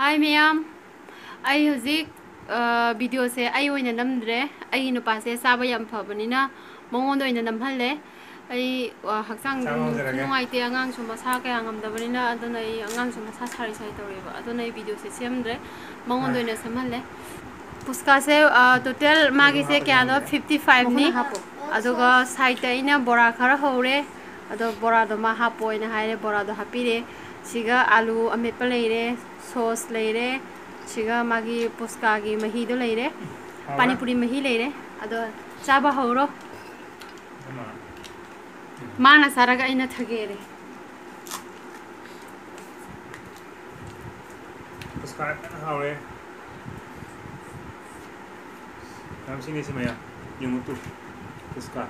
Hi ma'am. I hojik video se ai oina namdre. Ai nupa se saba yam phabanina mongon oina namhalle. Ai haksang nungai te angang suma sa ka angam dabanina adona ai angang suma sa sari sai taweba adona ai video se semdre mongon oina samhalle. Puska se total magi se kya do 55 ni adoga saita ina bora khara hore ado bora do ma hapo ina haire bora do hapire chiga alu amepa leire sauce leire chiga magi puska gi mahi do leire pani puri mahi leire ado chaba horo mana saraga ina thagere puska hore nam sini semaya yung tu puska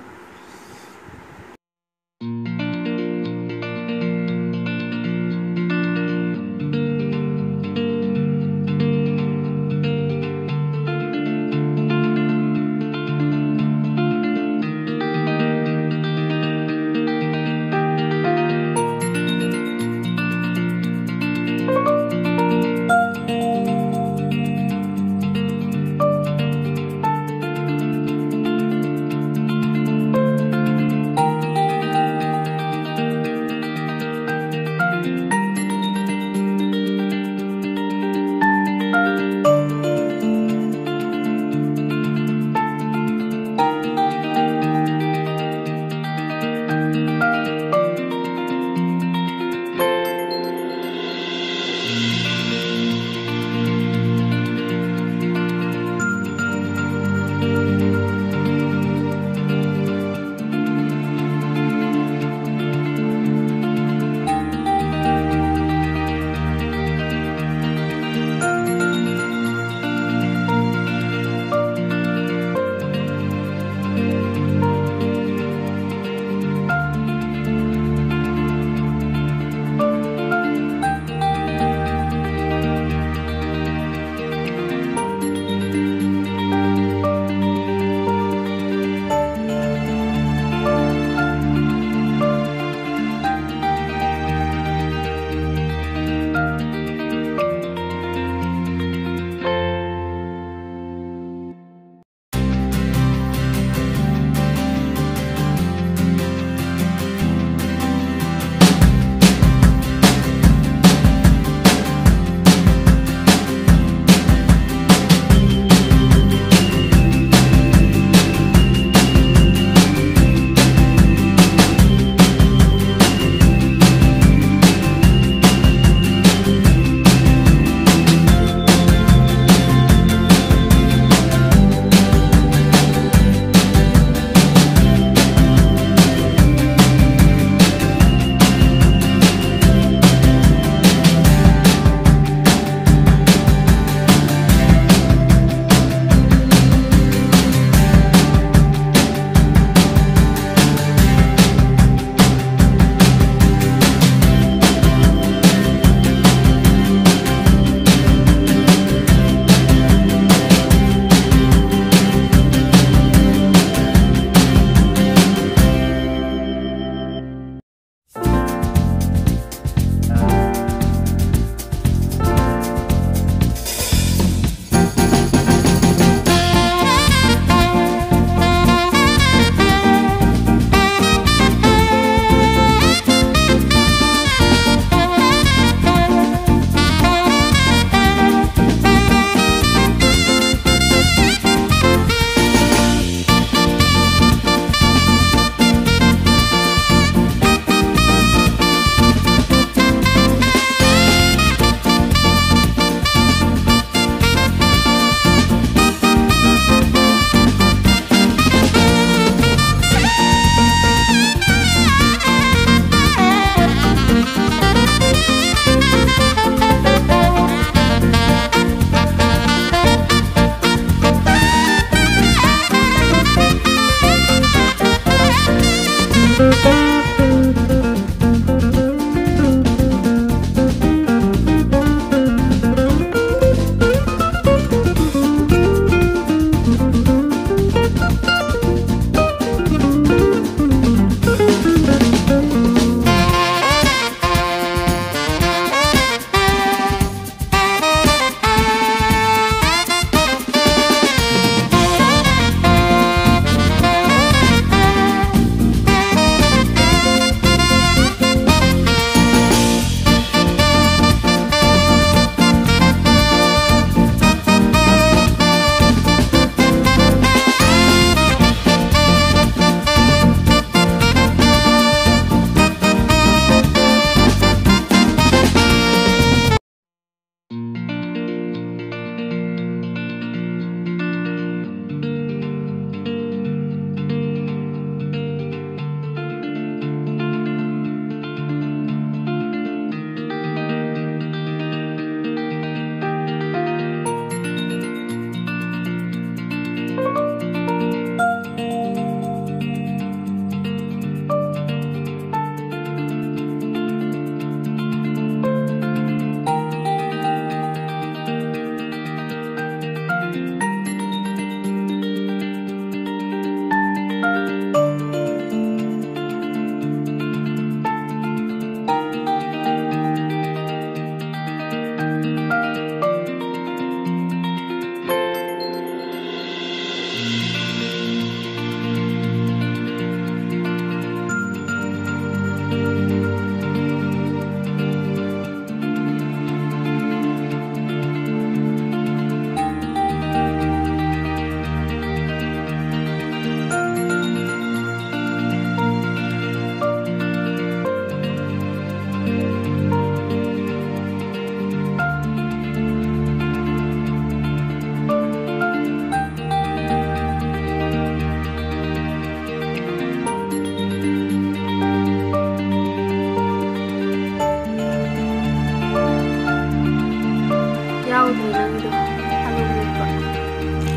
나오는 연주 하는 것.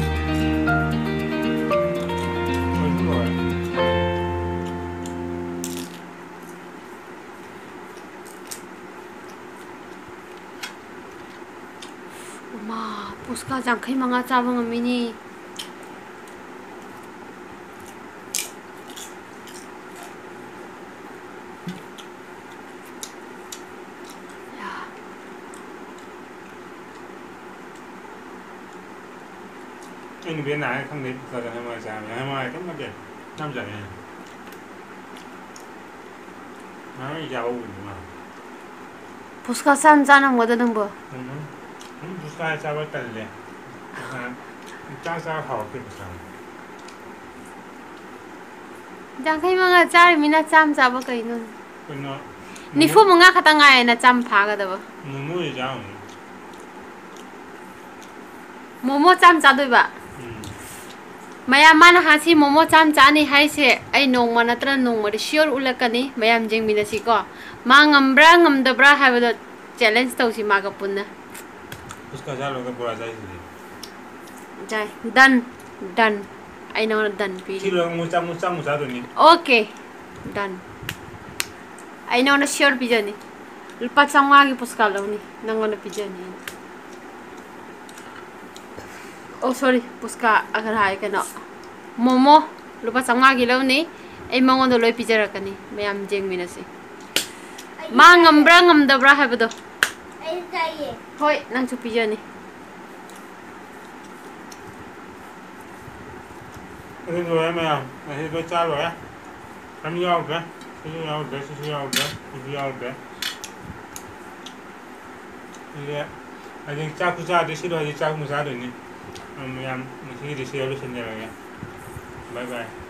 무슨 거야? 엄마, 보스까지 안 크이망아 짜방은 미니. Nhưng bên này không đến giờ hai mươi sáng ngày 20 cách mặt biển 5 giờ này nó giàu ủi mà Puska san zanam ngồi đừng bơ Puska sao bắt tay lên cha sao học được sao chẳng khi mà người cha mình là chăm sao bắt tay luôn Nhi phụ mong ngạc tăng ngày là chăm phá cái đó mua gì chăm Momo chăm chăm ba Mayam mana hasi momo cham chani hai se ai nongma natra nongma de sure ulakani mayam jeng mina si ko ma ngambra ngamdabra ha ba challenge tau si ma ka punna uska jalo ka pura jai jai done I know done pi kilo mu cha do ni okay done I know na sure pi jani lupa changwa gi puska lo ni nangona pi jani Oh sorry, puska agar hai kana momo lupa sanga gilau ni, ei mangon do loi pizza rakani, mayam jeng minasi. Ma ngambra ngamdabra habdo. Ei jaiye. Hoi, nang chu pizza ni. Ei roya ma, ei do cha roya. Am yau ga, ei yau ga, ei yau ga, ei yau ga. Ei, ajeng cha ku cha de siro, ajeng cha ku sa do ni. Mày ăn, mình chỉ đi siêu luôn xin chào mọi người. Bye bye.